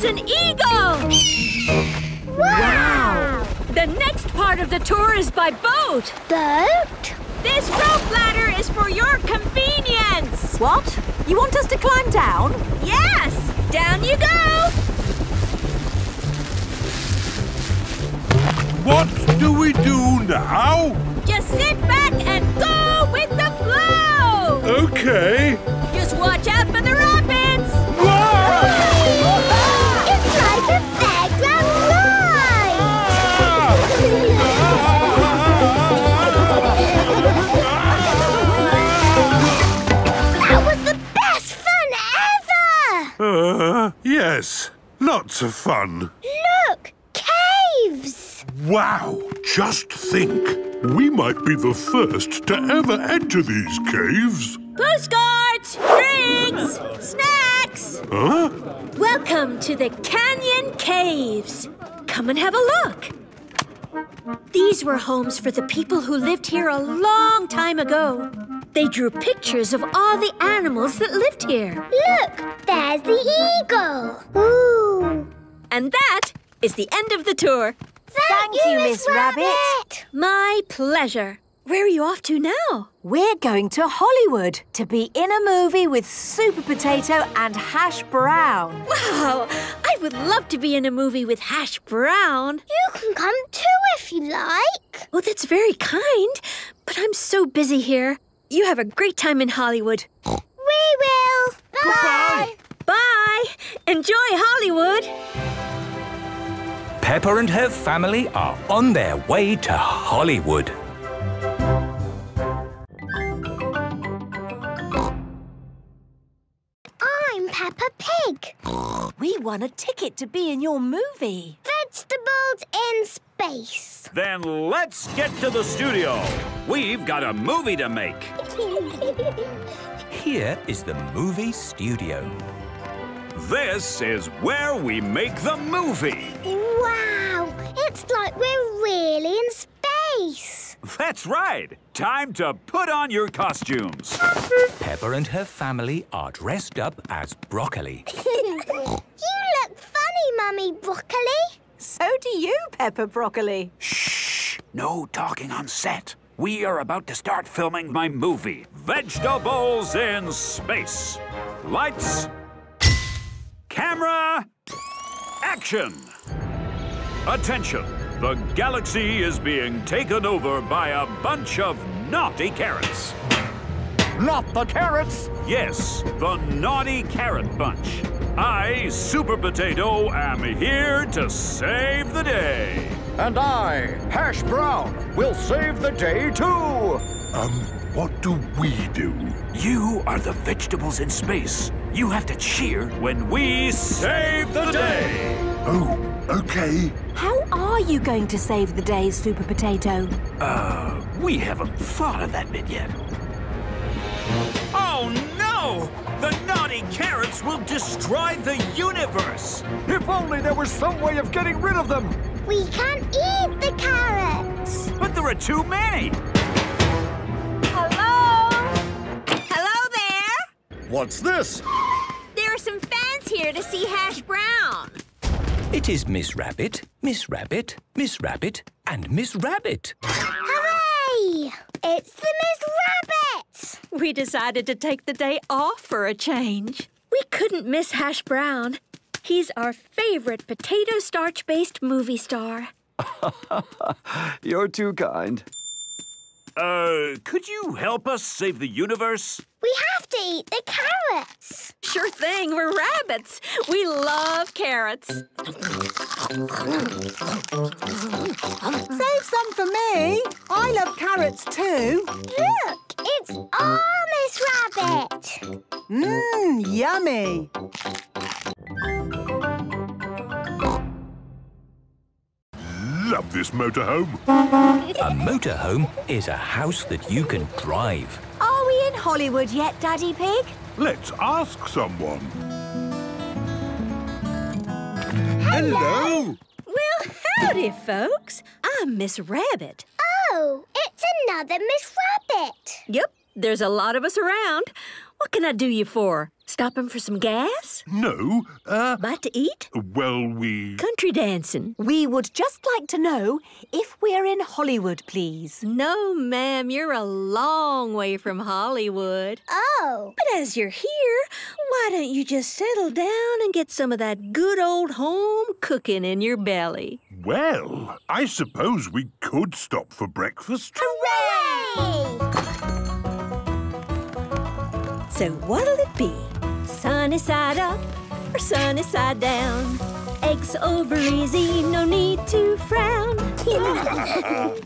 There's an eagle! Wow! The next part of the tour is by boat. Boat? This rope ladder is for your convenience. What? You want us to climb down? Yes! Down you go! What do we do now? Just sit back and go with the flow! Okay. Just watch out for the rapids! Whoa! It's like a fairground ride! That was the best fun ever! Yes, lots of fun. Look, caves! Wow, just think. We might be the first to ever enter these caves. Postcards, drinks, snacks. Huh? Welcome to the Canyon Caves. Come and have a look. These were homes for the people who lived here a long time ago. They drew pictures of all the animals that lived here. Look, there's the eagle. Ooh. And that is the end of the tour. Thank you, Miss Rabbit. My pleasure. Where are you off to now? We're going to Hollywood to be in a movie with Super Potato and Hash Brown. Wow! I would love to be in a movie with Hash Brown. You can come too if you like. Oh, that's very kind. But I'm so busy here. You have a great time in Hollywood. We will. Bye. Bye. Enjoy Hollywood. Peppa and her family are on their way to Hollywood. I'm Peppa Pig. We won a ticket to be in your movie. Vegetables in Space. Then let's get to the studio. We've got a movie to make. Here is the movie studio. This is where we make the movie. Wow! It's like we're really in space. That's right. Time to put on your costumes. Peppa and her family are dressed up as broccoli. You look funny, Mummy Broccoli. So do you, Peppa Broccoli. Shh! No talking on set. We are about to start filming my movie, Vegetables in Space. Lights... camera, action! Attention, the galaxy is being taken over by a bunch of naughty carrots. Not the carrots? Yes, the naughty carrot bunch. I, Super Potato, am here to save the day. And I, Hash Brown, will save the day too. What do we do? You are the vegetables in space. You have to cheer when we save the day. Oh, okay. How are you going to save the day, Super Potato? We haven't thought of that bit yet. Oh no! The naughty carrots will destroy the universe. If only there was some way of getting rid of them. We can't eat the carrots. But there are too many. What's this? There are some fans here to see Hash Brown. It is Miss Rabbit, Miss Rabbit, Miss Rabbit, and Miss Rabbit. Hooray! It's the Miss Rabbit! We decided to take the day off for a change. We couldn't miss Hash Brown. He's our favorite potato starch-based movie star. You're too kind. Could you help us save the universe? We have to eat the carrots. Sure thing, we're rabbits. We love carrots. Save some for me. I love carrots too. Look, it's all Miss Rabbit. Mmm, yummy. Love this motorhome. A motorhome is a house that you can drive. Are we in Hollywood yet, Daddy Pig? Let's ask someone. Hello. Well, howdy, folks. I'm Miss Rabbit. Oh, it's another Miss Rabbit. Yep, There's a lot of us around. What can I do you for? Stopping for some gas? No, Bite to eat? Well, we... Country dancing. We would just like to know if we're in Hollywood, please. No, ma'am, you're a long way from Hollywood. Oh. But as you're here, why don't you just settle down and get some of that good old home cooking in your belly? Well, I suppose we could stop for breakfast. Hooray! So what'll it be? Sunny side up or sunny side down? Eggs over easy, no need to frown.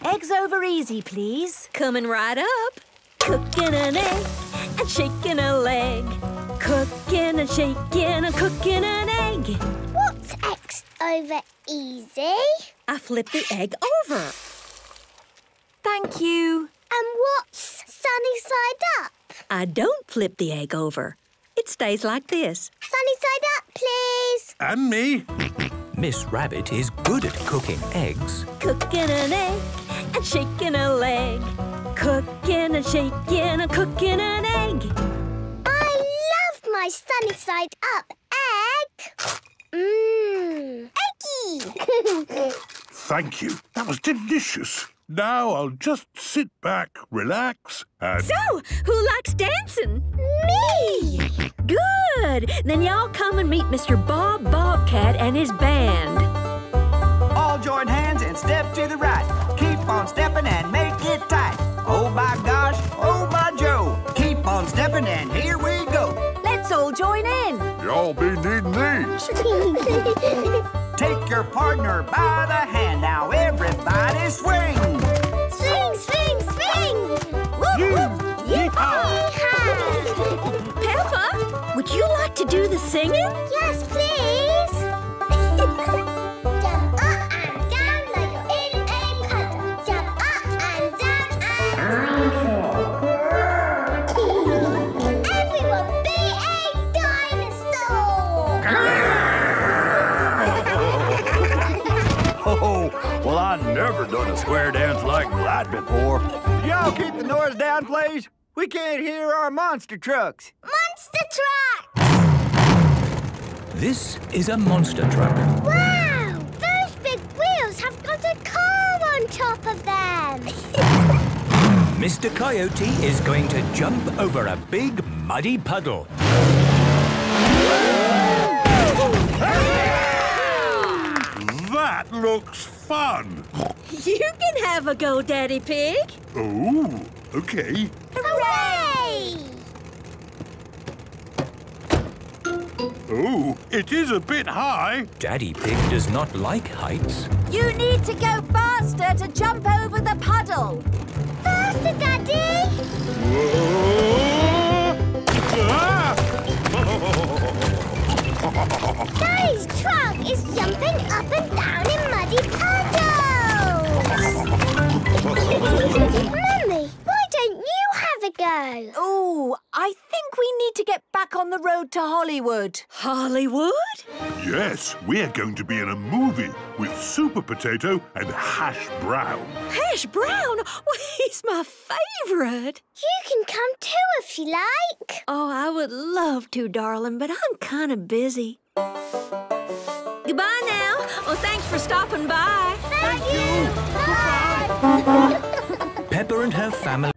Eggs over easy, please. Coming right up. Cooking an egg and shaking a leg. Cooking and shaking and cooking an egg. What's eggs over easy? I flipped the egg over. Thank you. And what's sunny side up? I don't flip the egg over. It stays like this. Sunny side up, please. And me. Miss Rabbit is good at cooking eggs. Cooking an egg and shaking a leg. Cooking and shaking and cooking an egg. I love my sunny side up egg. Mmm. Eggy. Thank you. That was delicious. Now I'll just sit back, relax, and... So, who likes dancing? Me! Good! Then y'all come and meet Mr. Bob Bobcat and his band. All join hands and step to the right. Keep on stepping and make it tight. Oh, my gosh, oh, my Joe. Keep on stepping and here we go. Let's all join in. Y'all be needing these. Take your partner by the hand. Now everybody swing. Swing, swing, swing. Whoop, whoop. Yee-haw. Peppa, would you like to do the singing? Yes, please. Jump up and down like you're in a puddle. Jump up and down and... Everyone be a dinosaur. Well, I've never done a square dance like that before. Y'all keep the noise down, please. We can't hear our monster trucks. Monster trucks! This is a monster truck. Wow! Those big wheels have got a car on top of them. Mr. Coyote is going to jump over a big muddy puddle. That looks fun. You can have a go, Daddy Pig. Oh, okay. Hooray! Oh, it is a bit high. Daddy Pig does not like heights. You need to go faster to jump over the puddle. Faster, Daddy! Daddy's truck is jumping up and down in muddy puddles. Mummy, why don't you have a go? Oh, I think we need to get back on the road to Hollywood. Hollywood? Yes, we're going to be in a movie with Super Potato and Hash Brown. Hash Brown? Well, he's my favourite. You can come too if you like. Oh, I would love to, darling, but I'm kind of busy. Goodbye now. Oh, thanks for stopping by. Thank you. Bye. Peppa and her family.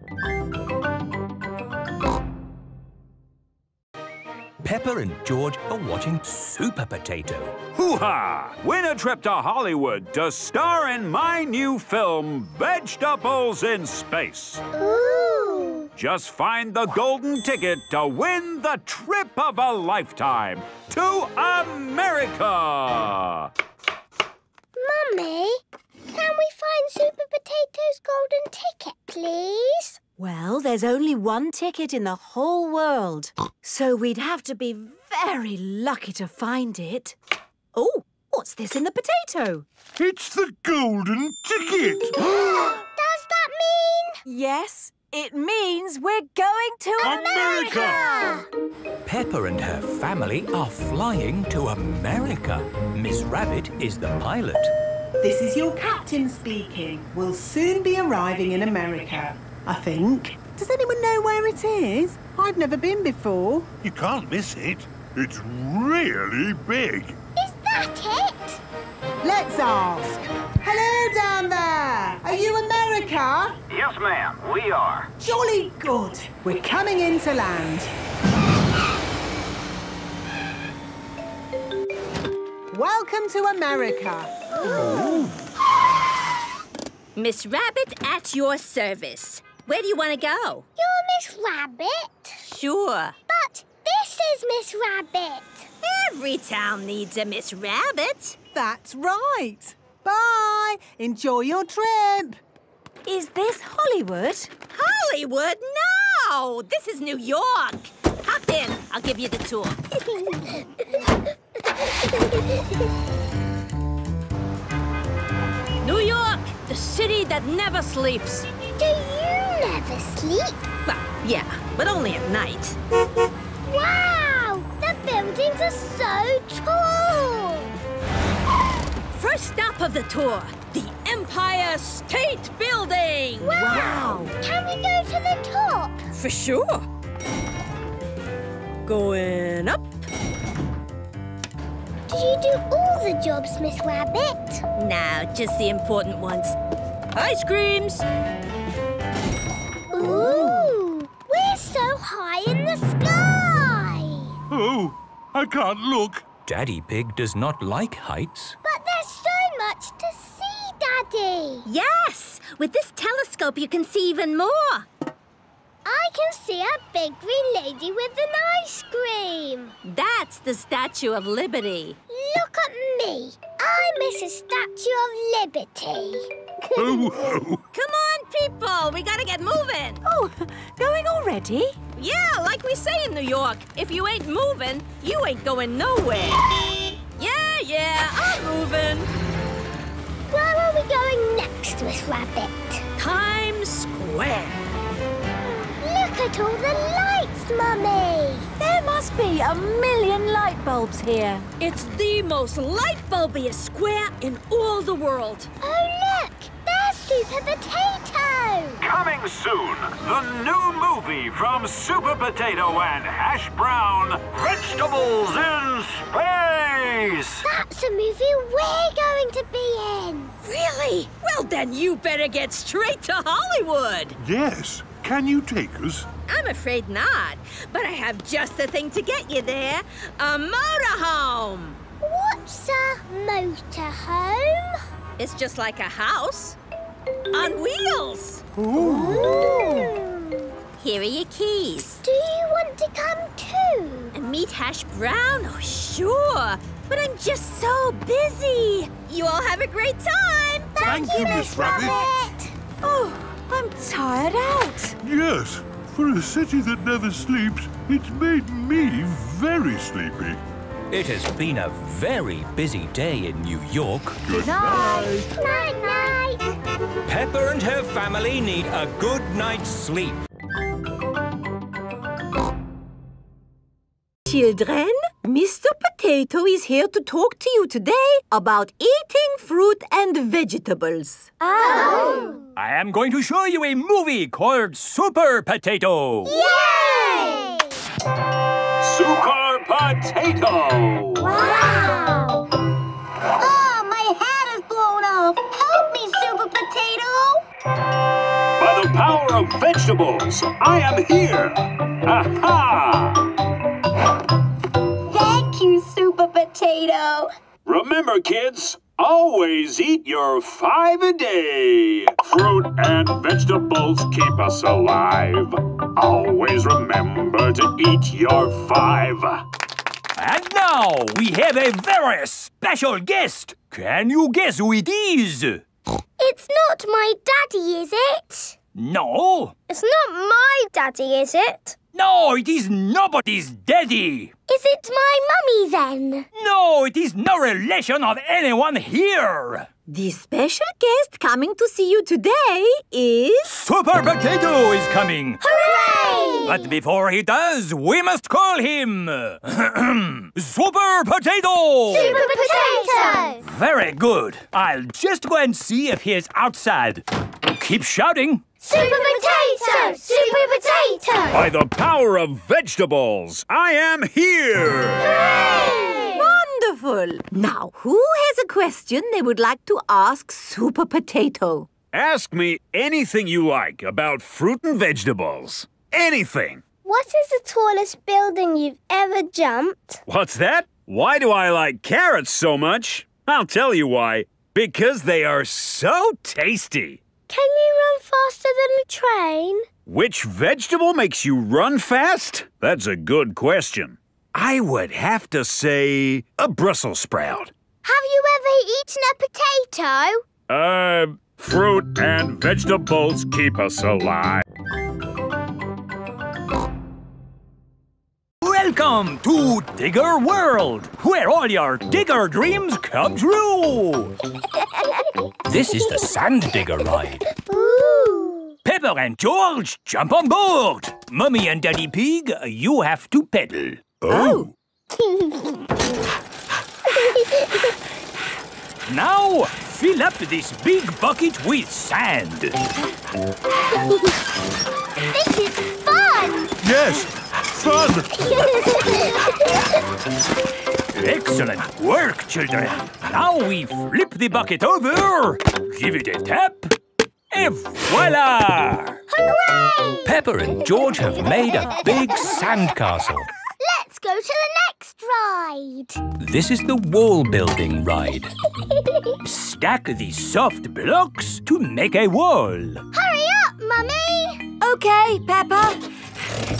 Peppa and George are watching Super Potato. Hoo-ha! Win a trip to Hollywood to star in my new film, Vegetables in Space. Ooh! Just find the golden ticket to win the trip of a lifetime to America! Mummy, can we find Super Potato's golden ticket, please? Well, there's only one ticket in the whole world, so we'd have to be very lucky to find it. Oh, what's this in the potato? It's the golden ticket! Does that mean...? Yes, it means we're going to America! Peppa and her family are flying to America. Miss Rabbit is the pilot. This is your captain speaking. We'll soon be arriving in America. I think. Does anyone know where it is? I've never been before. You can't miss it. It's really big. Is that it? Let's ask. Hello down there. Are you America? Yes, ma'am. We are. Jolly good. We're coming in to land. Welcome to America. Oh. Miss Rabbit at your service. Where do you want to go? You're Miss Rabbit? Sure. But this is Miss Rabbit. Every town needs a Miss Rabbit. That's right. Bye. Enjoy your trip. Is this Hollywood? Hollywood? No! This is New York. Hop in. I'll give you the tour. New York, the city that never sleeps. Do you never sleep? Well, yeah, but only at night. Wow! The buildings are so tall! First stop of the tour, the Empire State Building! Wow! Can we go to the top? For sure. Going up. Do you do all the jobs, Miss Rabbit? No, just the important ones. Ice creams! Ooh! We're so high in the sky! Oh, I can't look. Daddy Pig does not like heights. But there's so much to see, Daddy. Yes! With this telescope, you can see even more. I can see a big green lady with an ice cream. That's the Statue of Liberty. Look at me. I'm Mrs. Statue of Liberty. Oh, oh. Come on, people. We gotta get moving. Oh, going already? Yeah, like we say in New York, if you ain't moving, you ain't going nowhere. Yeah, yeah, I'm moving. Where are we going next, Miss Rabbit? Times Square. Look at all the lights, Mummy. There must be a million light bulbs here. It's the most light-bulbiest square in all the world. Oh, look. Super Potato! Coming soon, the new movie from Super Potato and Hash Brown, Vegetables in Space! That's a movie we're going to be in! Really? Well, then you better get straight to Hollywood! Yes. Can you take us? I'm afraid not, but I have just the thing to get you there. A motorhome! What's a motorhome? It's just like a house. On wheels! Ooh. Here are your keys. Do you want to come too? And meet Hash Brown? Oh, sure. But I'm just so busy. You all have a great time. Thank you, Miss Rabbit. Oh, I'm tired out. Yes. For a city that never sleeps, it's made me very sleepy. It has been a very busy day in New York. Goodbye. Night, night. Peppa and her family need a good night's sleep. Children, Mr. Potato is here to talk to you today about eating fruit and vegetables. Oh! I am going to show you a movie called Super Potato. Yay! Super Potato! Wow! Oh, my hat is blown off! Help me, Super Potato! By the power of vegetables, I am here! Aha! Thank you, Super Potato! Remember, kids, always eat your 5 a day. Fruit and vegetables keep us alive. Always remember to eat your 5. And now we have a very special guest. Can you guess who it is? It's not my daddy, is it? No. It's not my daddy, is it? No, it is nobody's daddy. Is it my mummy, then? No, it is no relation of anyone here. The special guest coming to see you today is... Super Potato is coming! Hooray! But before he does, we must call him... Super Potato! Super Potato! Very good. I'll just go and see if he is outside. Keep shouting. Super Potato! Super Potato! By the power of vegetables, I am here! Hooray! Wonderful! Now, who has a question they would like to ask Super Potato? Ask me anything you like about fruit and vegetables. Anything! What is the tallest building you've ever jumped? What's that? Why do I like carrots so much? I'll tell you why. Because they are so tasty. Can you run faster than a train? Which vegetable makes you run fast? That's a good question. I would have to say a Brussels sprout. Have you ever eaten a potato? Fruit and vegetables keep us alive. Welcome to Digger World, where all your digger dreams come true. This is the sand digger ride. Ooh. Peppa and George, jump on board. Mummy and Daddy Pig, you have to pedal. Oh. Now, fill up this big bucket with sand. This is fun. Yes. Fun! Excellent work, children. Now we flip the bucket over, give it a tap, and voila! Hooray! Peppa and George have made a big sandcastle. Let's go to the next ride. This is the wall building ride. Stack the soft blocks to make a wall. Hurry up, Mummy! Okay, Peppa.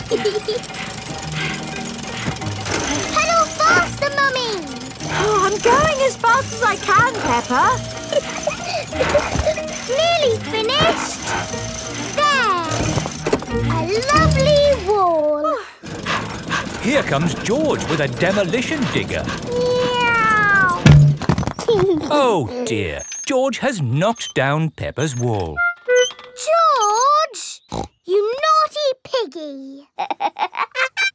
Pedal faster, Mummy! Oh, I'm going as fast as I can, Peppa. Nearly finished. There. A lovely wall. Here comes George with a demolition digger. Meow. Oh, dear. George has knocked down Peppa's wall. George! You naughty piggy!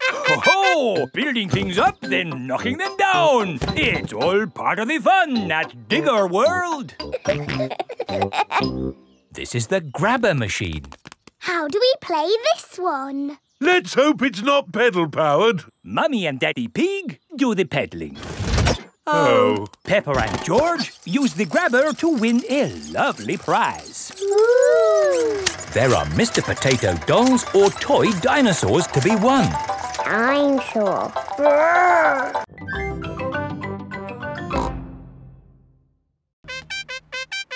Ho-ho! Building things up, then knocking them down. It's all part of the fun at Digger World. This is the grabber machine. How do we play this one? Let's hope it's not pedal-powered. Mummy and Daddy Pig do the peddling. Oh. Peppa and George use the grabber to win a lovely prize. Ooh. There are Mr. Potato dolls or toy dinosaurs to be won. I'm sure.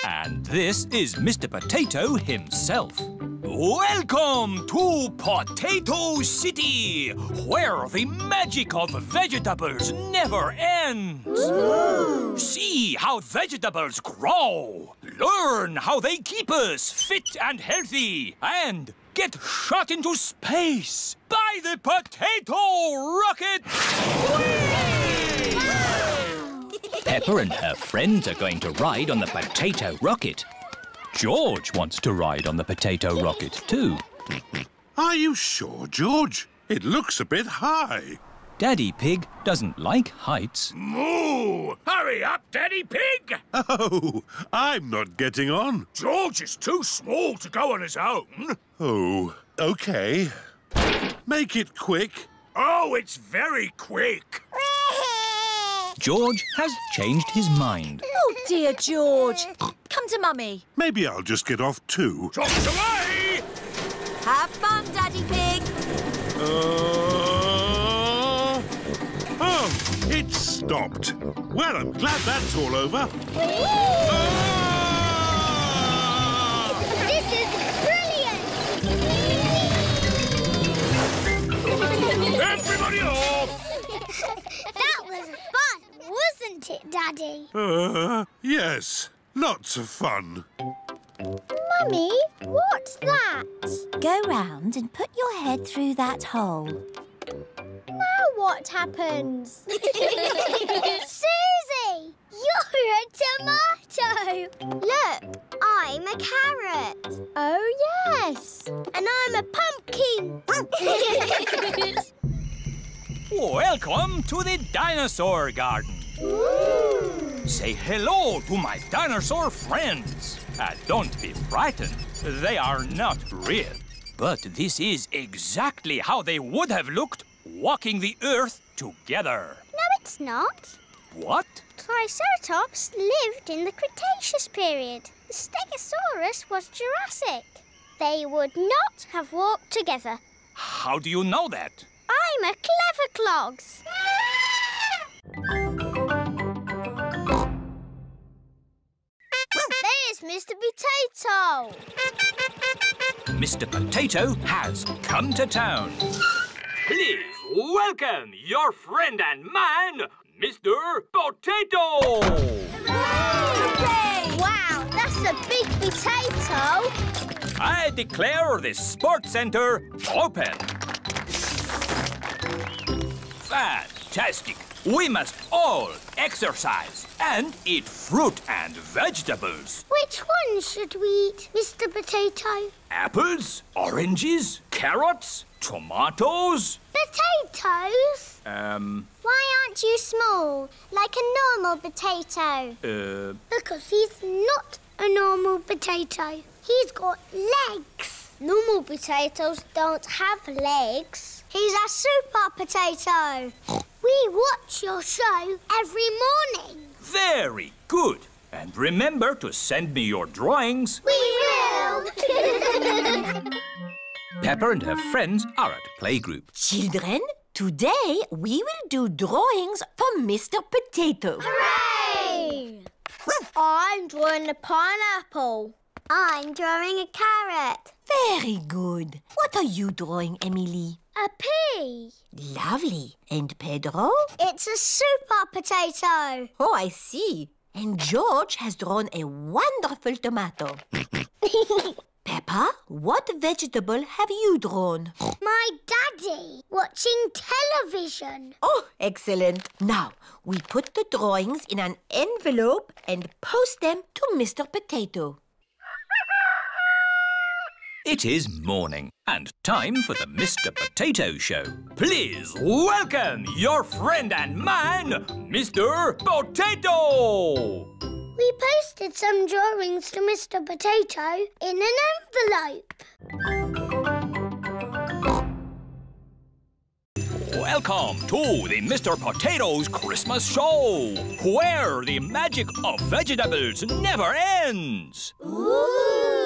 And this is Mr. Potato himself. Welcome to Potato City, where the magic of vegetables never ends. Ooh. See how vegetables grow, learn how they keep us fit and healthy, and get shot into space by the potato rocket! Wow. Peppa and her friends are going to ride on the potato rocket. George wants to ride on the potato rocket too. Are you sure, George? It looks a bit high. Daddy Pig doesn't like heights. Moo! Hurry up, Daddy Pig! Oh, I'm not getting on. George is too small to go on his own. Oh, OK. Make it quick. Oh, it's very quick. George has changed his mind. Oh, dear, George. Come to Mummy. Maybe I'll just get off too. Trot away! Have fun, Daddy Pig. Oh, it stopped. Well, I'm glad that's all over. This is brilliant! Everybody off! That was fun, wasn't it, Daddy? Yes. Lots of fun. Mummy, what's that? Go round and put your head through that hole. Now what happens? Susie, you're a tomato. Look, I'm a carrot. Oh, yes. And I'm a pumpkin. Welcome to the dinosaur garden. Ooh. Say hello to my dinosaur friends. Don't be frightened. They are not real. But this is exactly how they would have looked walking the Earth together. No, it's not. What? Triceratops lived in the Cretaceous period. The Stegosaurus was Jurassic. They would not have walked together. How do you know that? I'm a clever clogs. There's Mr. Potato. Mr. Potato has come to town. Please welcome your friend and mine, Mr. Potato! Hooray! Wow, that's a big potato! I declare this sports center open. Fantastic! We must all exercise and eat fruit and vegetables. Which one should we eat, Mr. Potato? Apples, oranges, carrots, tomatoes. Potatoes? Why aren't you small, like a normal potato? Because he's not a normal potato. He's got legs. Normal potatoes don't have legs. He's a super potato. We watch your show every morning. Very good. And remember to send me your drawings. We will! Peppa and her friends are at playgroup. Children, today we will do drawings for Mr. Potato. Hooray! I'm drawing a pineapple. I'm drawing a carrot. Very good. What are you drawing, Emily? A pea. Lovely. And Pedro? It's a super potato. Oh, I see. And George has drawn a wonderful tomato. Peppa, what vegetable have you drawn? My daddy, watching television. Oh, excellent. Now, we put the drawings in an envelope and post them to Mr. Potato. It is morning and time for the Mr. Potato Show. Please welcome your friend and mine, Mr. Potato! We posted some drawings to Mr. Potato in an envelope. Welcome to the Mr. Potato's Christmas Show, where the magic of vegetables never ends. Ooh!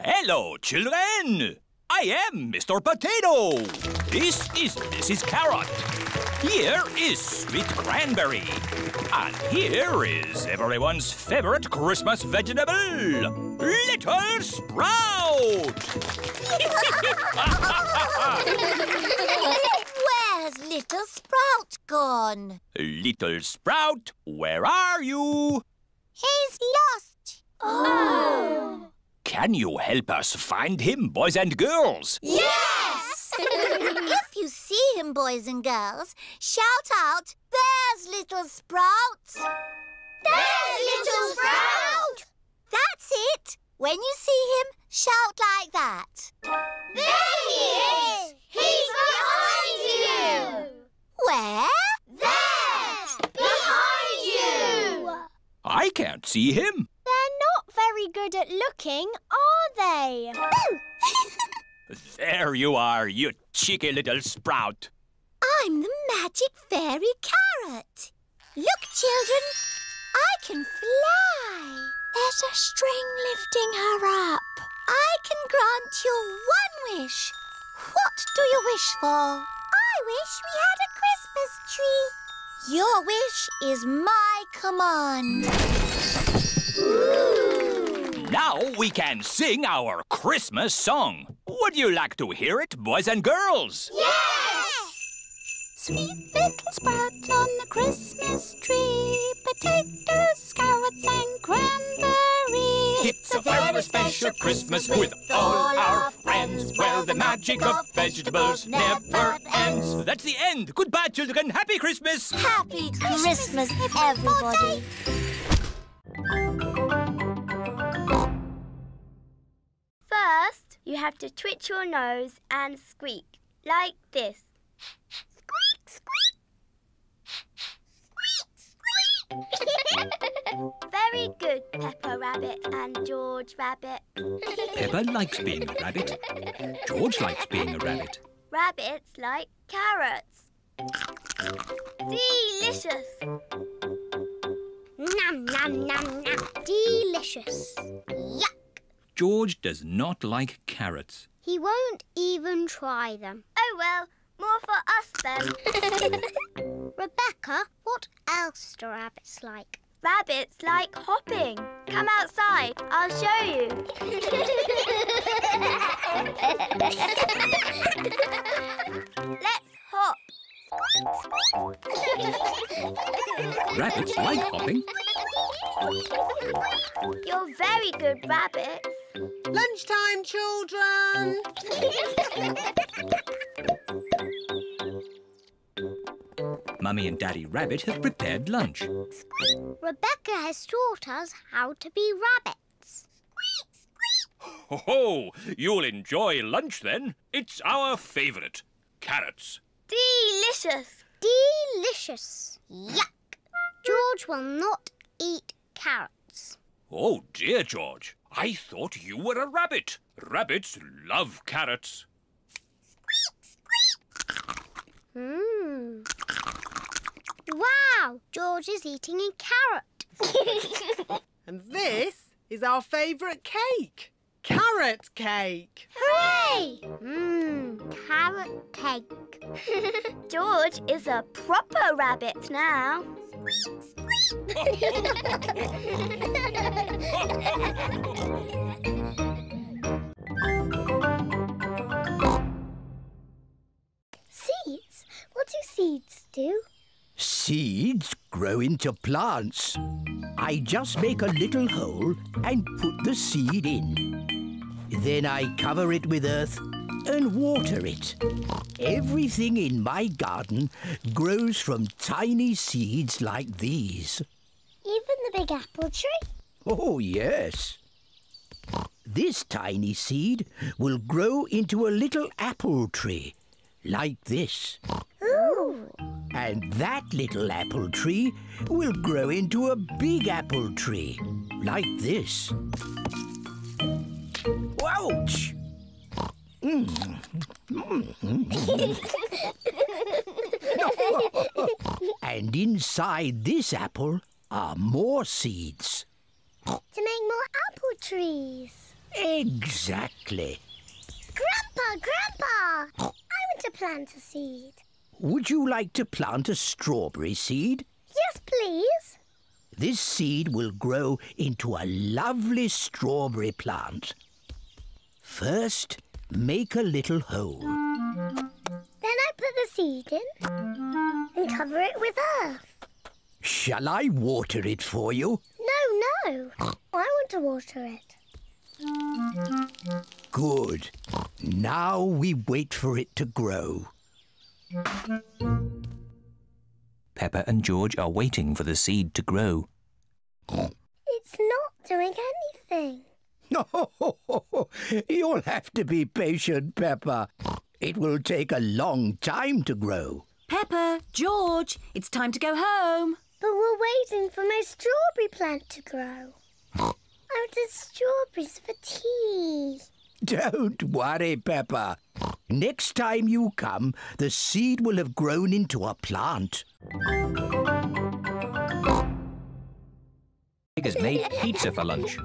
Hello, children! I am Mr. Potato. This is Mrs. Carrot. Here is Sweet Cranberry. And here is everyone's favorite Christmas vegetable, Little Sprout! Where's Little Sprout gone? Little Sprout, where are you? He's lost. Oh! Can you help us find him, boys and girls? Yes! If you see him, boys and girls, shout out, "There's Little Sprout!" There's Little Sprout! That's it! When you see him, shout like that. There he is! He's behind you! Where? There! Behind you! I can't see him. They're not very good at looking, are they? There you are, you cheeky little sprout. I'm the magic fairy carrot. Look, children, I can fly. There's a string lifting her up. I can grant you one wish. What do you wish for? I wish we had a Christmas tree. Your wish is my command. Ooh. Now we can sing our Christmas song. Would you like to hear it, boys and girls? Yes! Sweet little sprout on the Christmas tree, potatoes, carrots and cranberry. It's a very special Christmas with all our friends, where the magic of vegetables never ends. That's the end. Goodbye, children. Happy Christmas. Happy Christmas, everybody. First, you have to twitch your nose and squeak, like this. Squeak, squeak. Squeak, squeak. Very good. both Peppa Rabbit and George Rabbit. Peppa likes being a rabbit. George likes being a rabbit. Rabbits like carrots. Delicious. Nom, nom, nom, nom. Delicious. Yuck. George does not like carrots. He won't even try them. Oh, well, more for us then. Rebecca, what else do rabbits like? Rabbits like hopping. Come outside, I'll show you. Let's hop. Rabbits like hopping. You're very good rabbits. Lunchtime, children! Mummy and Daddy Rabbit have prepared lunch. Squeak. Rebecca has taught us how to be rabbits. Squeak, squeak! Ho, ho! You'll enjoy lunch then. It's our favourite. Carrots. Delicious! Delicious! Yuck! George will not eat carrots. Oh dear, George. I thought you were a rabbit. Rabbits love carrots. Squeak, squeak! Mmm. Wow, George is eating a carrot. And this is our favourite cake. Carrot cake. Hooray! Mmm, carrot cake. George is a proper rabbit now. Squeak, squeak. Seeds? What do seeds do? Seeds grow into plants. I just make a little hole and put the seed in. Then I cover it with earth and water it. Everything in my garden grows from tiny seeds like these. Even the big apple tree? Oh, yes. This tiny seed will grow into a little apple tree, like this. Ooh! And that little apple tree will grow into a big apple tree, like this. Ouch! And inside this apple are more seeds. To make more apple trees. Exactly. Grandpa, Grandpa! I want to plant a seed. Would you like to plant a strawberry seed? Yes, please. This seed will grow into a lovely strawberry plant. First, make a little hole. Then I put the seed in and cover it with earth. Shall I water it for you? No, no. I want to water it. Good. Now we wait for it to grow. Peppa and George are waiting for the seed to grow. It's not doing anything. You'll have to be patient, Peppa. It will take a long time to grow. Peppa, George, it's time to go home. But we're waiting for my strawberry plant to grow. I wanted strawberries for tea. Don't worry, Peppa. Next time you come, the seed will have grown into a plant. Pig has made pizza for lunch.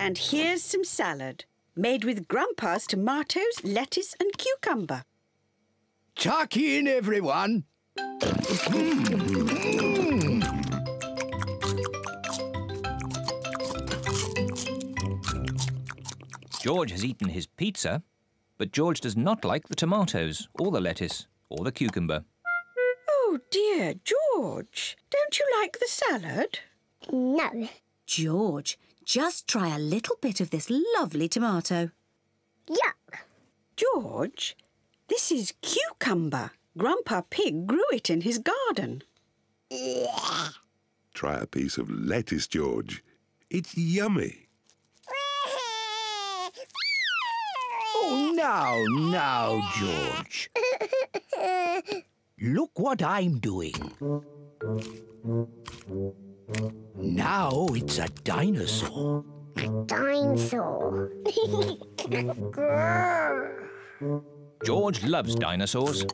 And here's some salad, made with Grandpa's tomatoes, lettuce and cucumber. Tuck in, everyone. George has eaten his pizza, but George does not like the tomatoes or the lettuce or the cucumber. Oh, dear, George, don't you like the salad? No. George, just try a little bit of this lovely tomato. Yuck. George, this is cucumber. Grandpa Pig grew it in his garden. Yeah. Try a piece of lettuce, George. It's yummy. Oh, now, now, George. Look what I'm doing. Now it's a dinosaur. A dinosaur. George loves dinosaurs.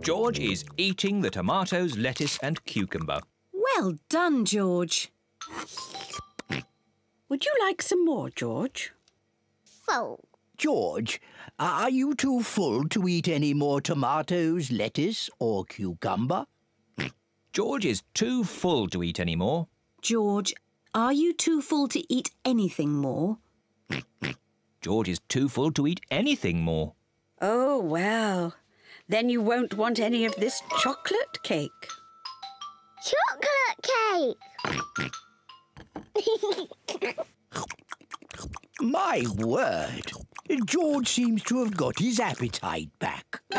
George is eating the tomatoes, lettuce and cucumber. Well done, George. Would you like some more, George? Full. George, are you too full to eat any more tomatoes, lettuce or cucumber? George is too full to eat any more. George, are you too full to eat anything more? George is too full to eat anything more. Oh, well, then you won't want any of this chocolate cake. Chocolate cake! My word, George seems to have got his appetite back. Do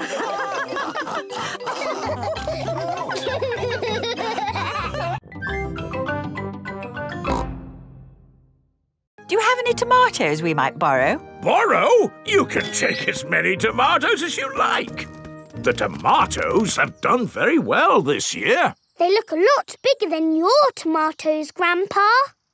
you have any tomatoes we might borrow? Borrow? You can take as many tomatoes as you like. The tomatoes have done very well this year. They look a lot bigger than your tomatoes, Grandpa.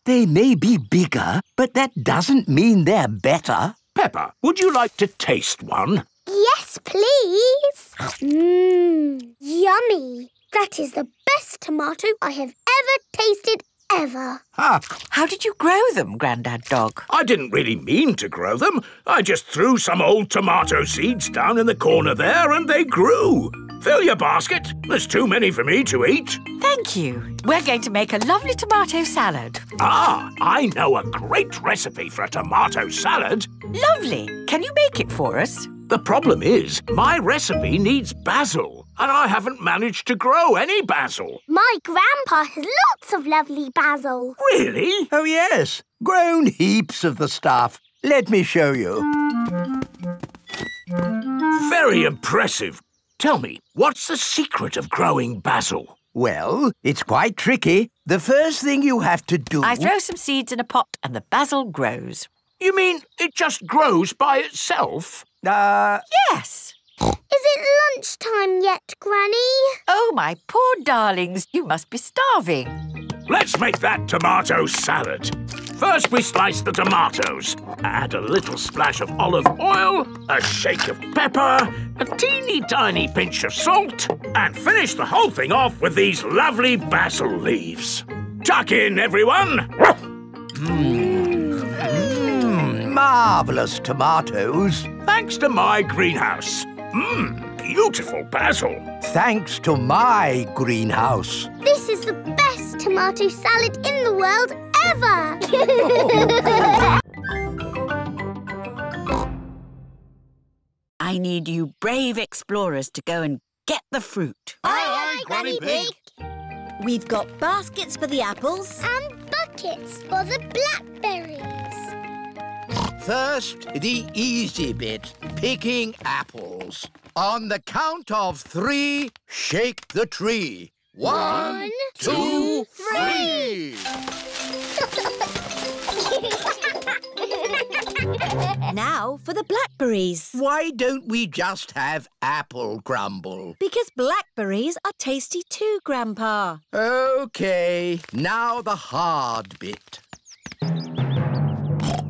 They may be bigger, but that doesn't mean they're better. Peppa, would you like to taste one? Yes, please. Mmm, yummy. That is the best tomato I have ever tasted ever. Ah. How did you grow them, Grandad Dog? I didn't really mean to grow them. I just threw some old tomato seeds down in the corner there and they grew. Fill your basket. There's too many for me to eat. Thank you. We're going to make a lovely tomato salad. Ah, I know a great recipe for a tomato salad. Lovely. Can you make it for us? The problem is, my recipe needs basil, and I haven't managed to grow any basil. My grandpa has lots of lovely basil. Really? Oh, yes. Grown heaps of the stuff. Let me show you. Very impressive. Tell me, what's the secret of growing basil? Well, it's quite tricky. The first thing you have to do... I throw some seeds in a pot and the basil grows. You mean it just grows by itself? Yes. Is it lunchtime yet, Granny? Oh, my poor darlings, you must be starving. Let's make that tomato salad. First we slice the tomatoes. Add a little splash of olive oil, a shake of pepper, a teeny tiny pinch of salt, and finish the whole thing off with these lovely basil leaves. Tuck in, everyone! Marvellous tomatoes. Thanks to my greenhouse. Beautiful basil. Thanks to my greenhouse. This is the best tomato salad in the world ever. I need you brave explorers to go and get the fruit. Aye, aye, Granny Pig. We've got baskets for the apples. And buckets for the blackberries. First, the easy bit, picking apples. On the count of three, shake the tree. One, two, three! Now for the blackberries. Why don't we just have apple crumble? Because blackberries are tasty too, Grandpa. OK, now the hard bit.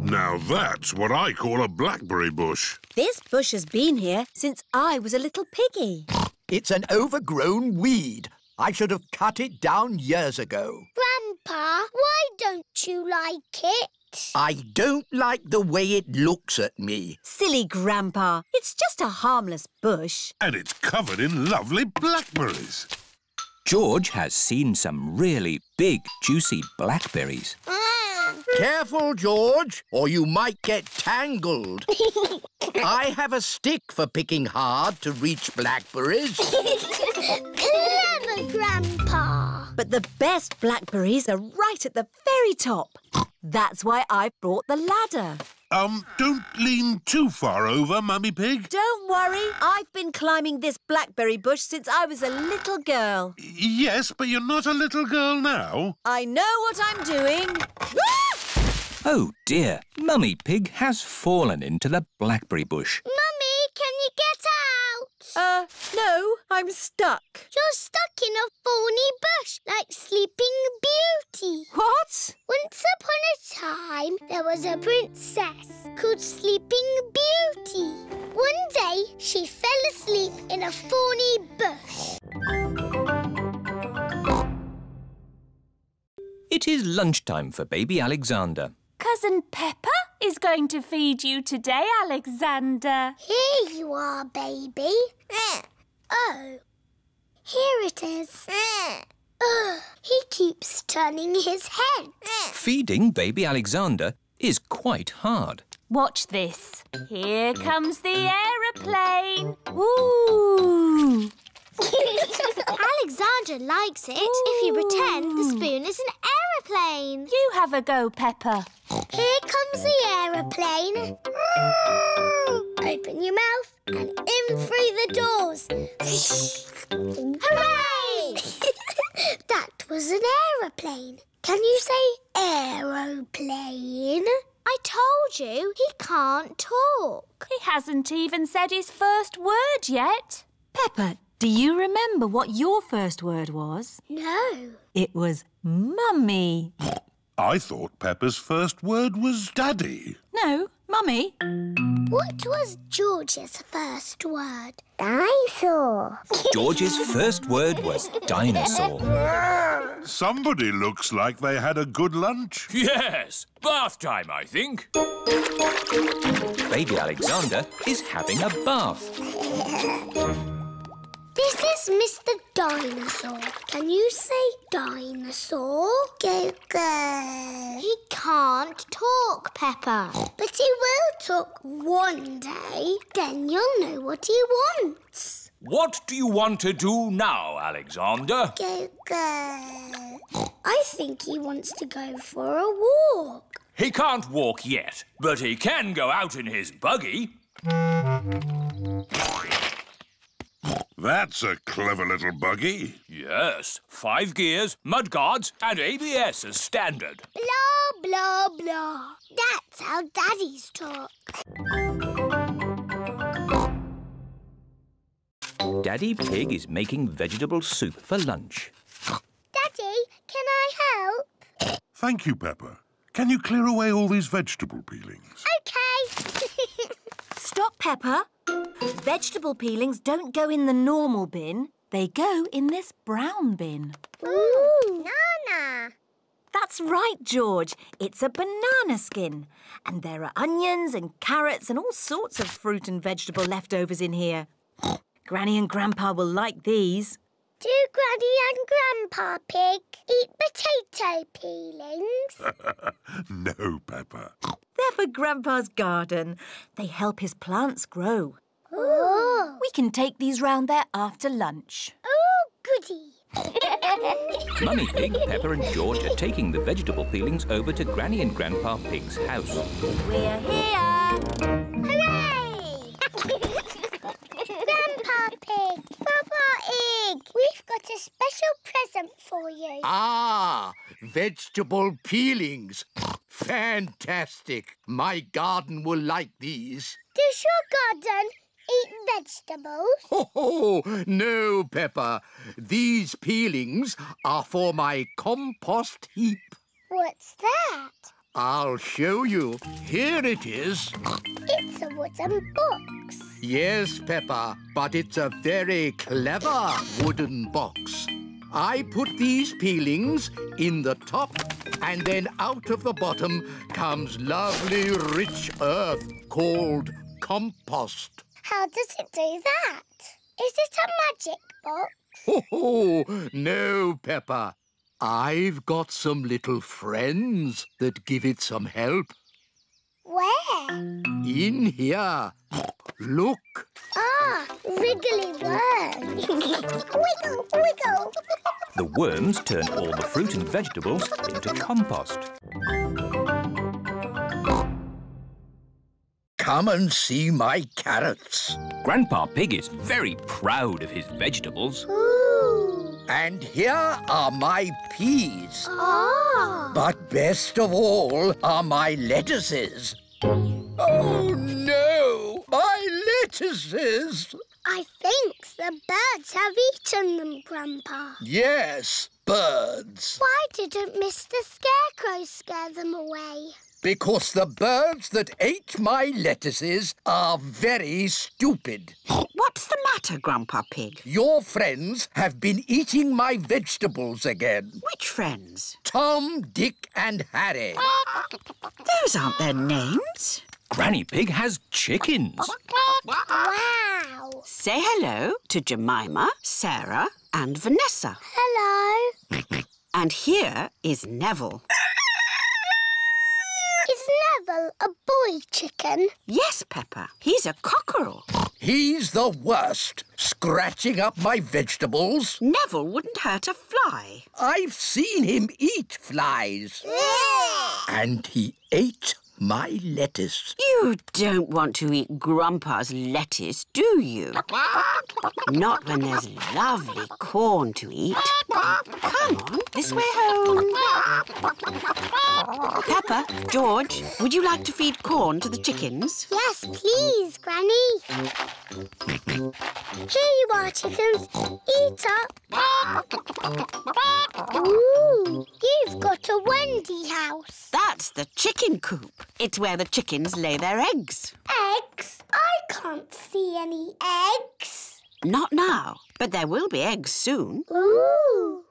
Now that's what I call a blackberry bush. This bush has been here since I was a little piggy. It's an overgrown weed. I should have cut it down years ago. Grandpa, why don't you like it? I don't like the way it looks at me. Silly Grandpa, it's just a harmless bush. And it's covered in lovely blackberries. George has seen some really big, juicy blackberries. Careful, George, or you might get tangled. I have a stick for picking hard to reach blackberries. Clever, Grandpa. But the best blackberries are right at the very top. That's why I brought the ladder. Don't lean too far over, Mummy Pig. Don't worry. I've been climbing this blackberry bush since I was a little girl. Yes, but you're not a little girl now. I know what I'm doing. Oh, dear. Mummy Pig has fallen into the blackberry bush. Mummy, can you get out? No, I'm stuck. You're stuck in a thorny bush like Sleeping Beauty. What? Once upon a time, there was a princess called Sleeping Beauty. One day, she fell asleep in a thorny bush. It is lunchtime for baby Alexander. Cousin Peppa is going to feed you today, Alexander. Here you are, baby. Oh, here it is. He keeps turning his head. Feeding baby Alexander is quite hard. Watch this. Here comes the aeroplane. Ooh! Alexander likes it. Ooh. If you pretend the spoon is an aeroplane. You have a go, Peppa. Here comes the aeroplane. Open your mouth and in through the doors. Hooray! That was an aeroplane. Can you say aeroplane? I told you, he can't talk. He hasn't even said his first word yet. Peppa, do you remember what your first word was? No. It was mummy. I thought Peppa's first word was daddy. No, mummy. What was George's first word? Dinosaur. George's first word was dinosaur. Somebody looks like they had a good lunch. Yes, bath time, I think. Baby Alexander is having a bath. This is Mr. Dinosaur. Can you say dinosaur? Go-go. He can't talk, Peppa. But he will talk one day. Then you'll know what he wants. What do you want to do now, Alexander? Go-go. I think he wants to go for a walk. He can't walk yet, but he can go out in his buggy. That's a clever little buggy. Yes, 5 gears, mudguards and ABS as standard. Blah, blah, blah. That's how daddies talk. Daddy Pig is making vegetable soup for lunch. Daddy, can I help? Thank you, Peppa. Can you clear away all these vegetable peelings? OK. Stop, Peppa. Vegetable peelings don't go in the normal bin. They go in this brown bin. Ooh, banana! That's right, George. It's a banana skin. And there are onions and carrots and all sorts of fruit and vegetable leftovers in here. Granny and Grandpa will like these. Do Granny and Grandpa Pig eat potato peelings? No, Peppa. They're for Grandpa's garden. They help his plants grow. Ooh. We can take these round there after lunch. Oh, goody. Mummy Pig, Peppa and George are taking the vegetable peelings over to Granny and Grandpa Pig's house. We're here. Hooray! Grandpa Pig, Papa Pig, we've got a special present for you. Ah, vegetable peelings. Fantastic. My garden will like these. Does your garden eat vegetables? Oh, no, Peppa. These peelings are for my compost heap. What's that? I'll show you. Here it is. It's a wooden box. Yes, Peppa, but it's a very clever wooden box. I put these peelings in the top, and then out of the bottom comes lovely rich earth called compost. How does it do that? Is it a magic box? Oh, no, Peppa. I've got some little friends that give it some help. Where? In here. Look. Ah, wriggly worm. Wiggle, wiggle. The worms turn all the fruit and vegetables into compost. Come and see my carrots. Grandpa Pig is very proud of his vegetables. Ooh. And here are my peas. Ah. But best of all are my lettuces. Oh, no! My lettuces! I think the birds have eaten them, Grandpa. Yes, birds. Why didn't Mr. Scarecrow scare them away? Because the birds that ate my lettuces are very stupid. What's the matter, Grandpa Pig? Your friends have been eating my vegetables again. Which friends? Tom, Dick and Harry. Those aren't their names. Granny Pig has chickens. Wow! Say hello to Jemima, Sarah and Vanessa. Hello. And here is Neville. Is Neville a boy chicken? Yes, Peppa. He's a cockerel. He's the worst, scratching up my vegetables. Neville wouldn't hurt a fly. I've seen him eat flies. And he ate my lettuce. You don't want to eat Grandpa's lettuce, do you? Not when there's lovely corn to eat. Come on, this way home. Peppa, George, would you like to feed corn to the chickens? Yes, please, Granny. Here you are, chickens. Eat up. Ooh, you've got a Wendy house. That's the chicken coop. It's where the chickens lay their eggs. Eggs? I can't see any eggs. Not now, but there will be eggs soon. Ooh!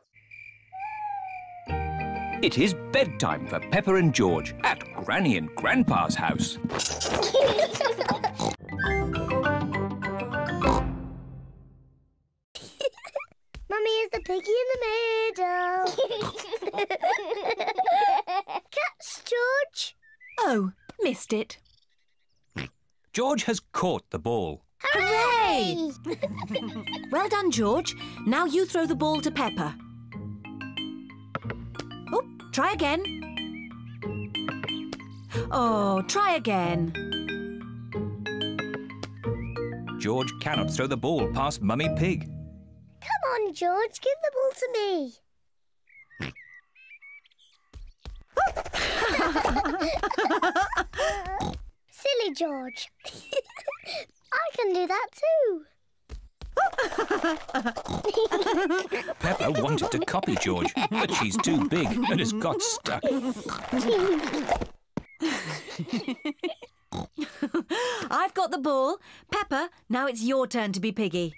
It is bedtime for Peppa and George at Granny and Grandpa's house. Mummy is the piggy in the middle. Cats, George. Oh, missed it. George has caught the ball. Hooray! Well done, George. Now you throw the ball to Peppa. Oh, try again. Oh, try again. George cannot throw the ball past Mummy Pig. Come on, George, give the ball to me. Silly George. I can do that too. Peppa wanted to copy George, but she's too big and has got stuck. I've got the ball. Peppa, now it's your turn to be piggy.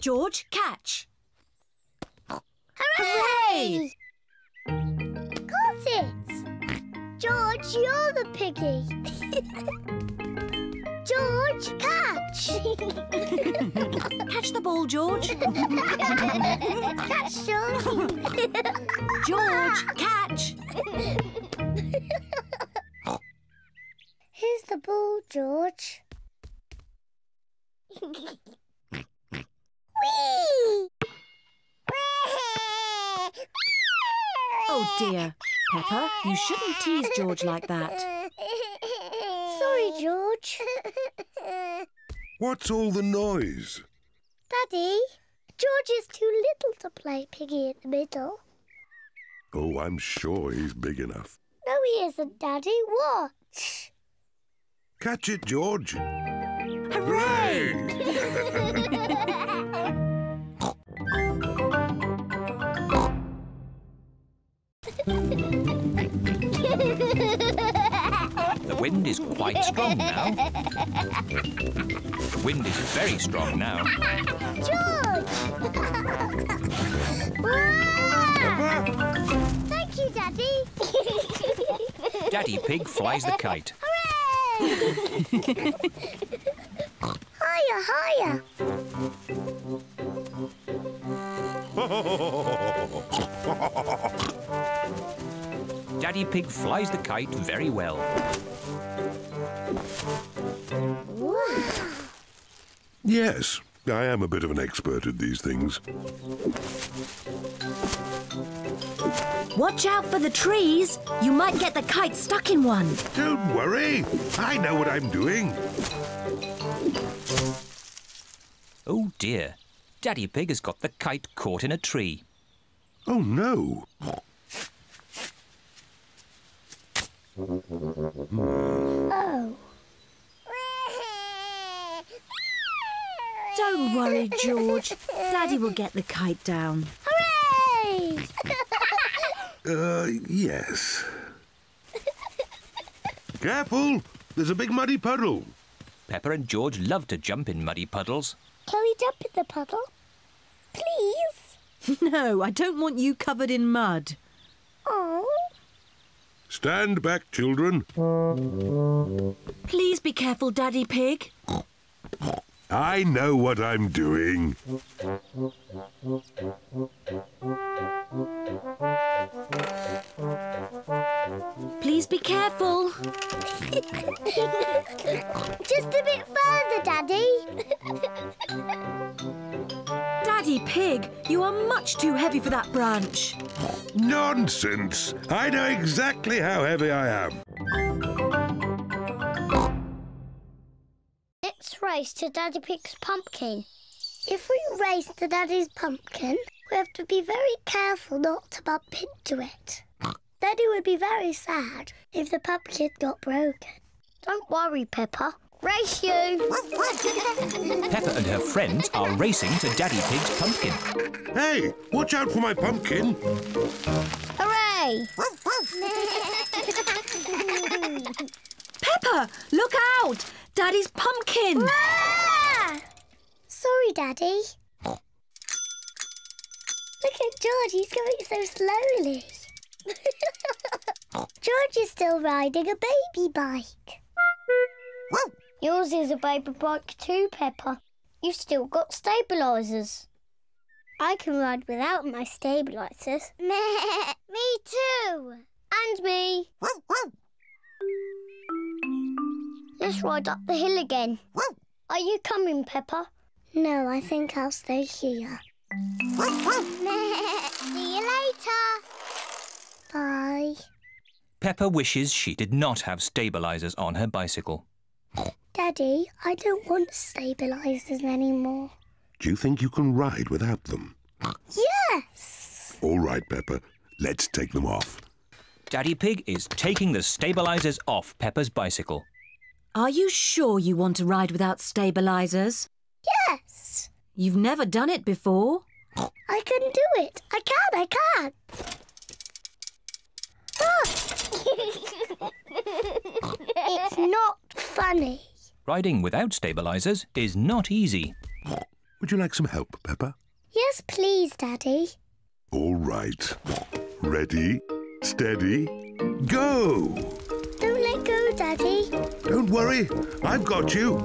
George, catch. Hooray! Got it! George, you're the piggy. George, catch! Catch the ball, George. Catch, George. George, catch! Here's the ball, George. Whee! Oh dear, Peppa, you shouldn't tease George like that. Sorry, George. What's all the noise? Daddy, George is too little to play piggy in the middle. Oh, I'm sure he's big enough. No, he isn't, Daddy. Watch. Catch it, George. Hooray! The wind is quite strong now. The wind is very strong now. George! Thank you, Daddy. Daddy Pig flies the kite. Hooray! Higher, higher. Daddy Pig flies the kite very well. Wow. Yes, I am a bit of an expert at these things. Watch out for the trees. You might get the kite stuck in one. Don't worry. I know what I'm doing. Oh, dear. Daddy Pig has got the kite caught in a tree. Oh, no. Oh. Don't worry, George. Daddy will get the kite down. Hooray! Yes. Careful! There's a big muddy puddle. Peppa and George love to jump in muddy puddles. Can we jump in the puddle? Please? No, I don't want you covered in mud. Oh. Stand back, children. Please be careful, Daddy Pig. I know what I'm doing. Please be careful. Just a bit further, Daddy. Daddy Pig, you are much too heavy for that branch. Nonsense! I know exactly how heavy I am. Let's race to Daddy Pig's pumpkin. If we race to Daddy's pumpkin, we have to be very careful not to bump into it. Daddy would be very sad if the pumpkin got broken. Don't worry, Peppa. Race you! Peppa and her friends are racing to Daddy Pig's pumpkin. Hey, watch out for my pumpkin! Hooray! Peppa, look out! Daddy's pumpkin! Ah! Sorry, Daddy. Look at George, he's going so slowly. George is still riding a baby bike. Yours is a baby bike too, Peppa. You've still got stabilisers. I can ride without my stabilisers. Me too. And me. Let's ride up the hill again. Are you coming, Peppa? No, I think I'll stay here. See you later. Bye. Peppa wishes she did not have stabilisers on her bicycle. Daddy, I don't want stabilisers anymore. Do you think you can ride without them? Yes! All right, Peppa. Let's take them off. Daddy Pig is taking the stabilisers off Peppa's bicycle. Are you sure you want to ride without stabilisers? Yes! You've never done it before. I can do it. I can. It's not funny. Riding without stabilisers is not easy. Would you like some help, Peppa? Yes, please, Daddy. All right. Ready, steady, go! Don't let go, Daddy. Don't worry. I've got you.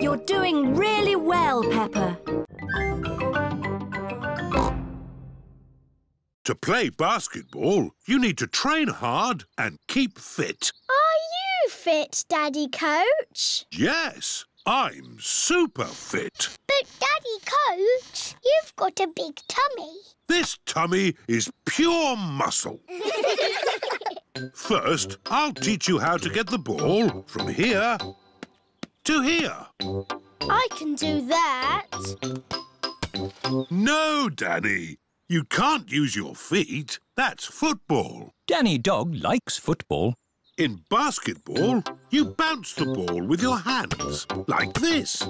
You're doing really well, Peppa. To play basketball, you need to train hard and keep fit. Are you fit, Daddy Coach? Yes, I'm super fit. But, Daddy Coach, you've got a big tummy. This tummy is pure muscle. First, I'll teach you how to get the ball from here to here. I can do that. No, Danny. You can't use your feet. That's football. Danny Dog likes football. In basketball, you bounce the ball with your hands, like this.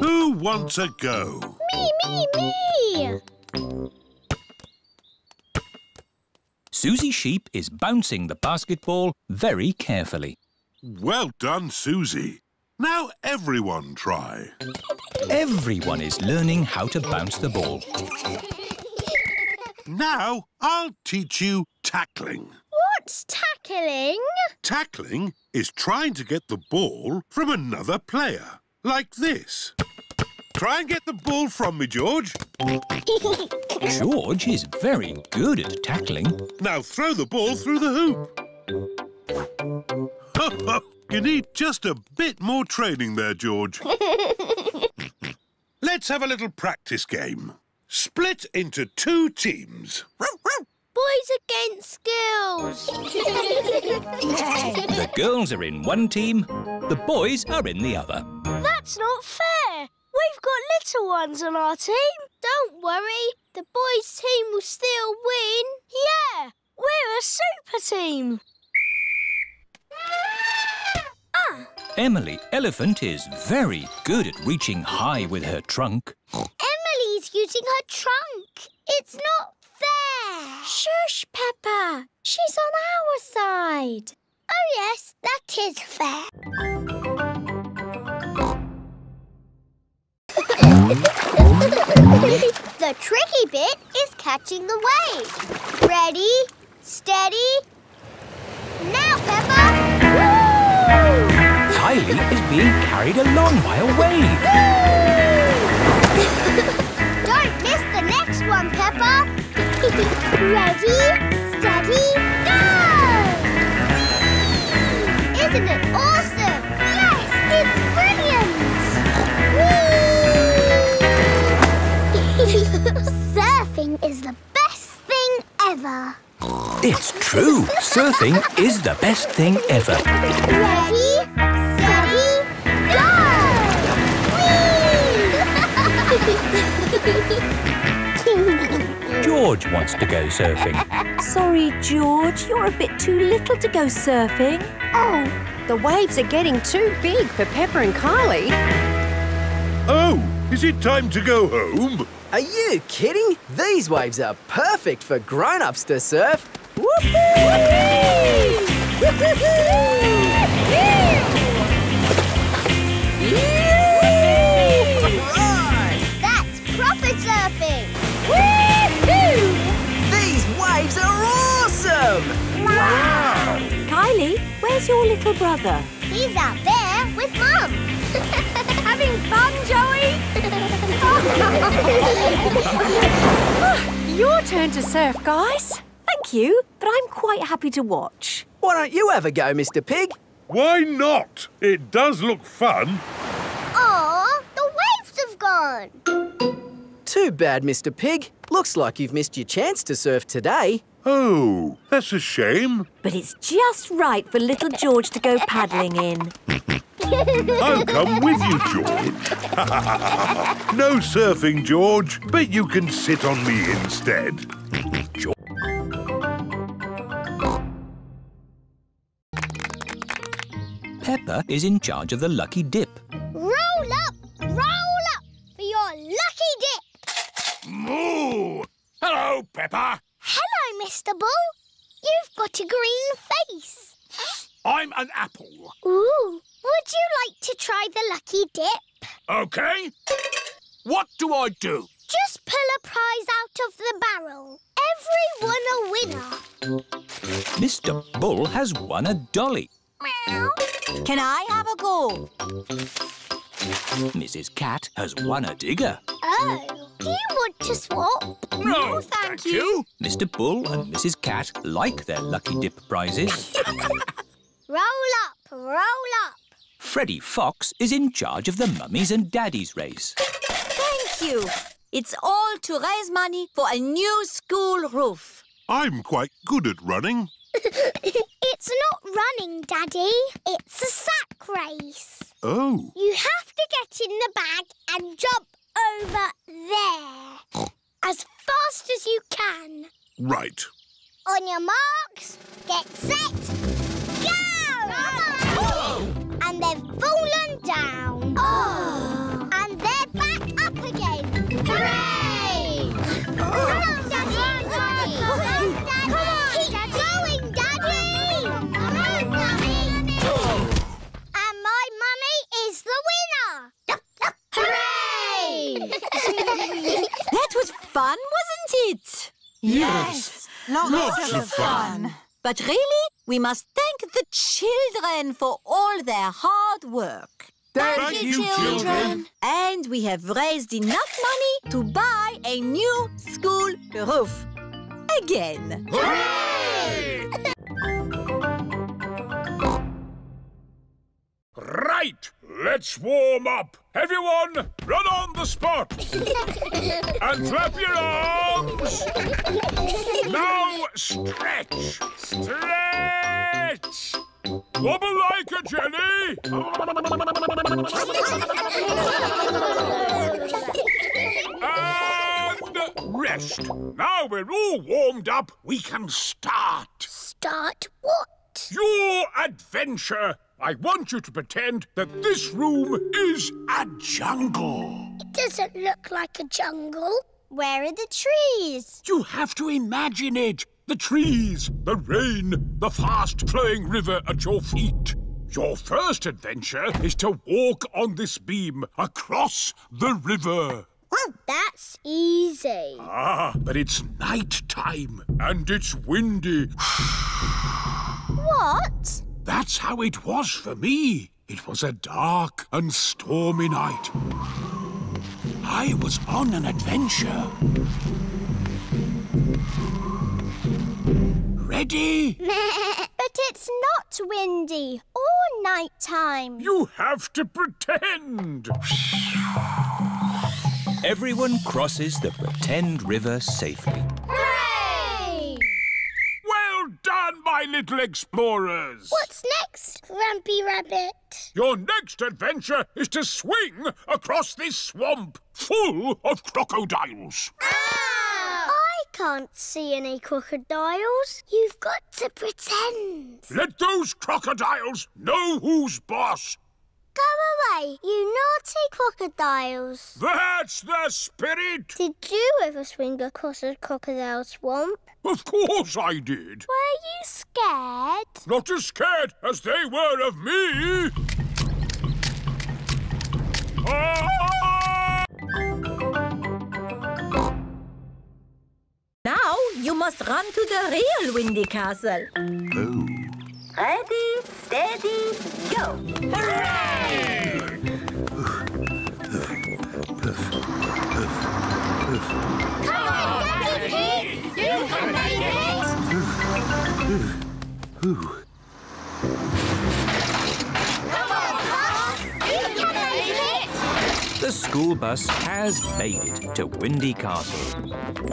Who wants a go? Me! Susie Sheep is bouncing the basketball very carefully. Well done, Susie. Now everyone try. Everyone is learning how to bounce the ball. Now I'll teach you tackling. What's tackling? Tackling is trying to get the ball from another player, like this. Try and get the ball from me, George. George is very good at tackling. Now throw the ball through the hoop. Ho, ho. You need just a bit more training there, George. Let's have a little practice game. Split into two teams. Boys against girls. The girls are in one team, the boys are in the other. That's not fair. We've got little ones on our team. Don't worry, the boys' team will still win. Yeah, we're a super team. Ah! Emily Elephant is very good at reaching high with her trunk. Emily's using her trunk. It's not fair. Shush, Peppa. She's on our side. Oh, yes, that is fair. The tricky bit is catching the wave. Ready, steady, now, Peppa! Woo! Kylie is being carried along by a wave. Don't miss the next one, Peppa. Ready, steady, go! Isn't it awesome? Yes, it's brilliant! Whee! Surfing is the best thing ever. It's true. Surfing is the best thing ever. Ready, steady, go! Whee! George wants to go surfing. Sorry, George, you're a bit too little to go surfing. Oh, the waves are getting too big for Peppa and Kylie. Oh, is it time to go home? Are you kidding? These waves are perfect for grown-ups to surf. Whoopee! That's proper surfing. These waves are awesome! Wow! Kylie, where's your little brother? He's out there with Mum. Having fun, Joey? Your turn to surf, guys. Thank you, but I'm quite happy to watch. Why don't you ever go, Mr. Pig? Why not? It does look fun. Aw, the waves have gone. Too bad, Mr. Pig. Looks like you've missed your chance to surf today. Oh, that's a shame. But it's just right for little George to go paddling in. I'll come with you, George. No surfing, George. But you can sit on me instead. George. Peppa is in charge of the lucky dip. Roll up for your lucky dip. Moo! Hello, Peppa. Hello, Mr. Bull. You've got a green face. I'm an apple. Ooh, would you like to try the lucky dip? OK. What do I do? Just pull a prize out of the barrel. Everyone a winner. Mr. Bull has won a dolly. Meow. Can I have a go? Mrs. Cat has won a digger. Oh, do you want to swap? No, thank you. Mr. Bull and Mrs. Cat like their lucky dip prizes. Roll up, roll up. Freddie Fox is in charge of the mummies and daddies race. Thank you. It's all to raise money for a new school roof. I'm quite good at running. It's not running, Daddy. It's a sack race. Oh. You have to get in the bag and jump over there. As fast as you can. Right. On your marks, get set, go! Oh. And they've fallen down. Oh. And they're back up again. Hooray! Oh. Hello, Daddy. Hello, Daddy. Come on, keep going, Daddy. Hello, Mummy. Oh. And my mummy is the winner. Hooray! That was fun, wasn't it? Yes, lots of fun. But really, we must thank the children for all their hard work. Thank you, children. And we have raised enough money to buy a new school roof. Again. Hooray! Right, let's warm up. Everyone, run on the spot. And clap your arms. Now stretch. Stretch. Wobble like a jelly. And rest. Now we're all warmed up, we can start. Start what? Your adventure. I want you to pretend that this room is a jungle. It doesn't look like a jungle. Where are the trees? You have to imagine it. The trees, the rain, the fast-flowing river at your feet. Your first adventure is to walk on this beam across the river. Well, that's easy. Ah, but it's night time and it's windy. What? That's how it was for me. It was a dark and stormy night. I was on an adventure. Ready? But it's not windy or nighttime. You have to pretend. Everyone crosses the pretend river safely. Hooray! Well done, my little explorers. What's next, Grumpy Rabbit? Your next adventure is to swing across this swamp full of crocodiles. I can't see any crocodiles. You've got to pretend. Let those crocodiles know who's boss. Go away, you naughty crocodiles. That's the spirit. Did you ever swing across a crocodile swamp? Of course I did. Were you scared? Not as scared as they were of me. Now you must run to the real Windy Castle. Oh. Ready, steady, go! Hooray! Come on, Daddy Pig! You can make it! Come on, Bus! You can make it! The school bus has made it to Windy Castle.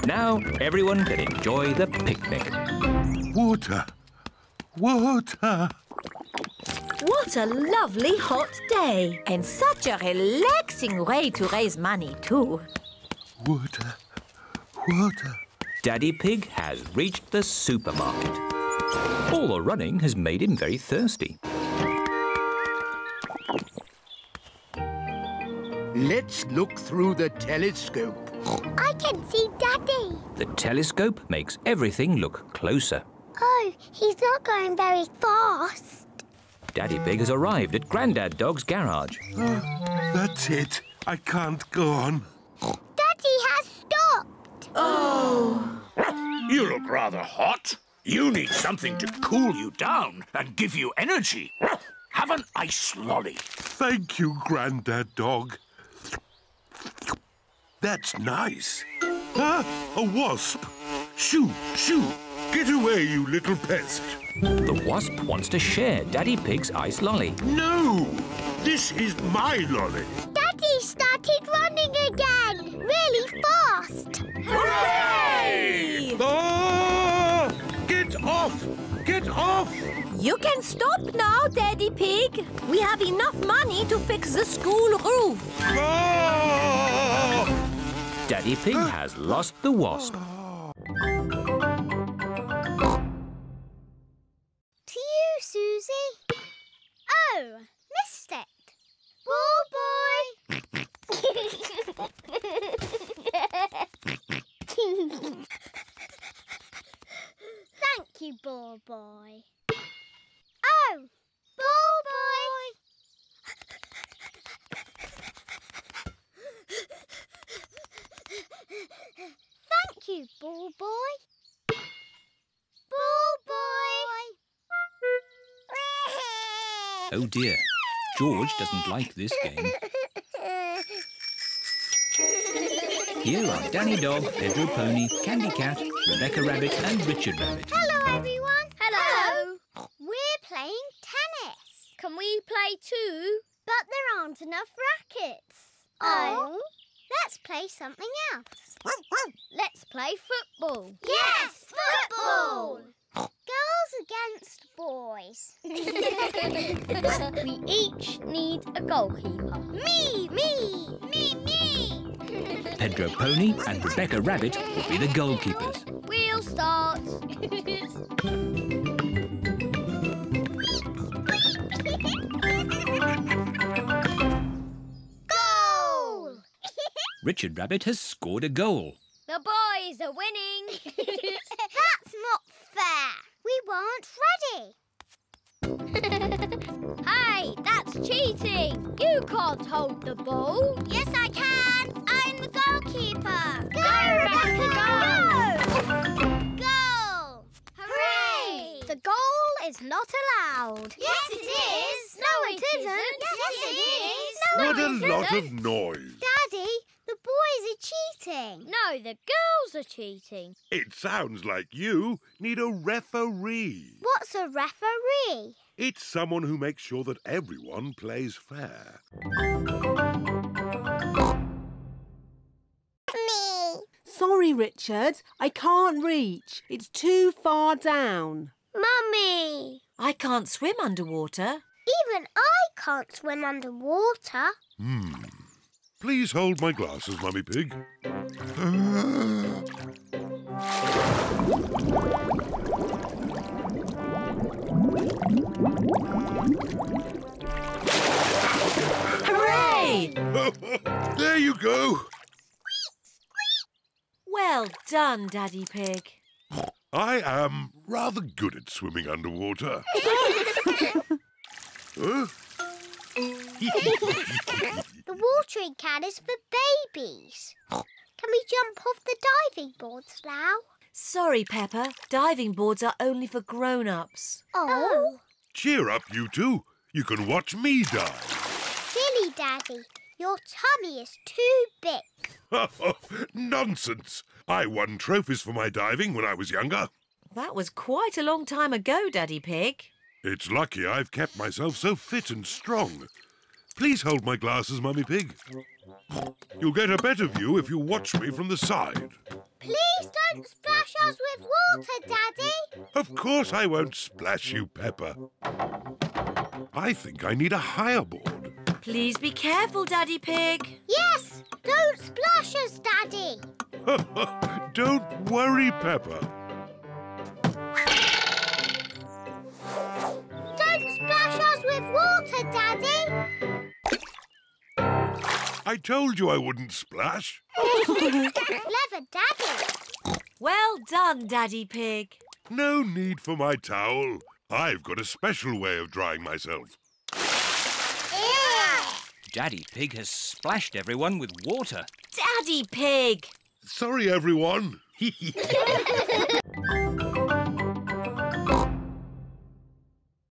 Now everyone can enjoy the picnic. Water! Water! What a lovely hot day. And such a relaxing way to raise money, too. Water! Water! Daddy Pig has reached the supermarket. All the running has made him very thirsty. Let's look through the telescope. I can see Daddy. The telescope makes everything look closer. Oh, he's not going very fast. Daddy Pig has arrived at Grandad Dog's garage. That's it. I can't go on. Daddy has stopped. Oh. You look rather hot. You need something to cool you down and give you energy. Have an ice lolly. Thank you, Grandad Dog. That's nice. Ah, a wasp. Shoo, shoo. Get away, you little pest. The wasp wants to share Daddy Pig's ice lolly. No! This is my lolly. Daddy started running again, really fast. Hooray! Ah! Get off! Get off! You can stop now, Daddy Pig. We have enough money to fix the school roof. Ah! Daddy Pig has lost the wasp. Susie? Oh, missed it. Ball boy. Thank you, ball boy. Oh, ball boy. Thank you, ball boy. Ball boy. Oh dear, George doesn't like this game. Here are Danny Dog, Pedro Pony, Candy Cat, Rebecca Rabbit and Richard Rabbit. Hello everyone. Hello. Hello. We're playing tennis. Can we play too? But there aren't enough rackets. Oh. Let's play something else. Let's play football. Yes, football. Girls against boys. We each need a goalkeeper. Me, me, me, me. Pedro Pony and Rebecca Rabbit will be the goalkeepers. We'll start. Richard Rabbit has scored a goal. The boys are winning. That's not fair. We weren't ready. Hey, that's cheating. You can't hold the ball. Yes, I can. I'm the goalkeeper. Go, Rebecca, go! Goal! Hooray! The goal is not allowed. Yes, it is. No, it isn't. Yes, it is. No, what a lot of noise. Daddy, the boys are cheating. No, the girls are cheating. It sounds like you need a referee. What's a referee? It's someone who makes sure that everyone plays fair. Me. Sorry, Richard. I can't reach. It's too far down. Mummy. I can't swim underwater. Even I can't swim underwater. Hmm. Please hold my glasses, Mummy Pig. Hooray! There you go. Squeak, squeak. Well done, Daddy Pig. I am rather good at swimming underwater. The watering can is for babies. Can we jump off the diving boards now? Sorry, Peppa. Diving boards are only for grown-ups. Oh. Cheer up, you two. You can watch me dive. Silly, Daddy. Your tummy is too big. Nonsense. I won trophies for my diving when I was younger. That was quite a long time ago, Daddy Pig. It's lucky I've kept myself so fit and strong. Please hold my glasses, Mummy Pig. You'll get a better view if you watch me from the side. Please don't splash us with water, Daddy. Of course I won't splash you, Peppa. I think I need a higher board. Please be careful, Daddy Pig. Yes, don't splash us, Daddy. Don't worry, Peppa. Don't splash us with water, Daddy. I told you I wouldn't splash. Clever Daddy. Well done, Daddy Pig. No need for my towel. I've got a special way of drying myself. Ew. Daddy Pig has splashed everyone with water. Daddy Pig! Sorry, everyone.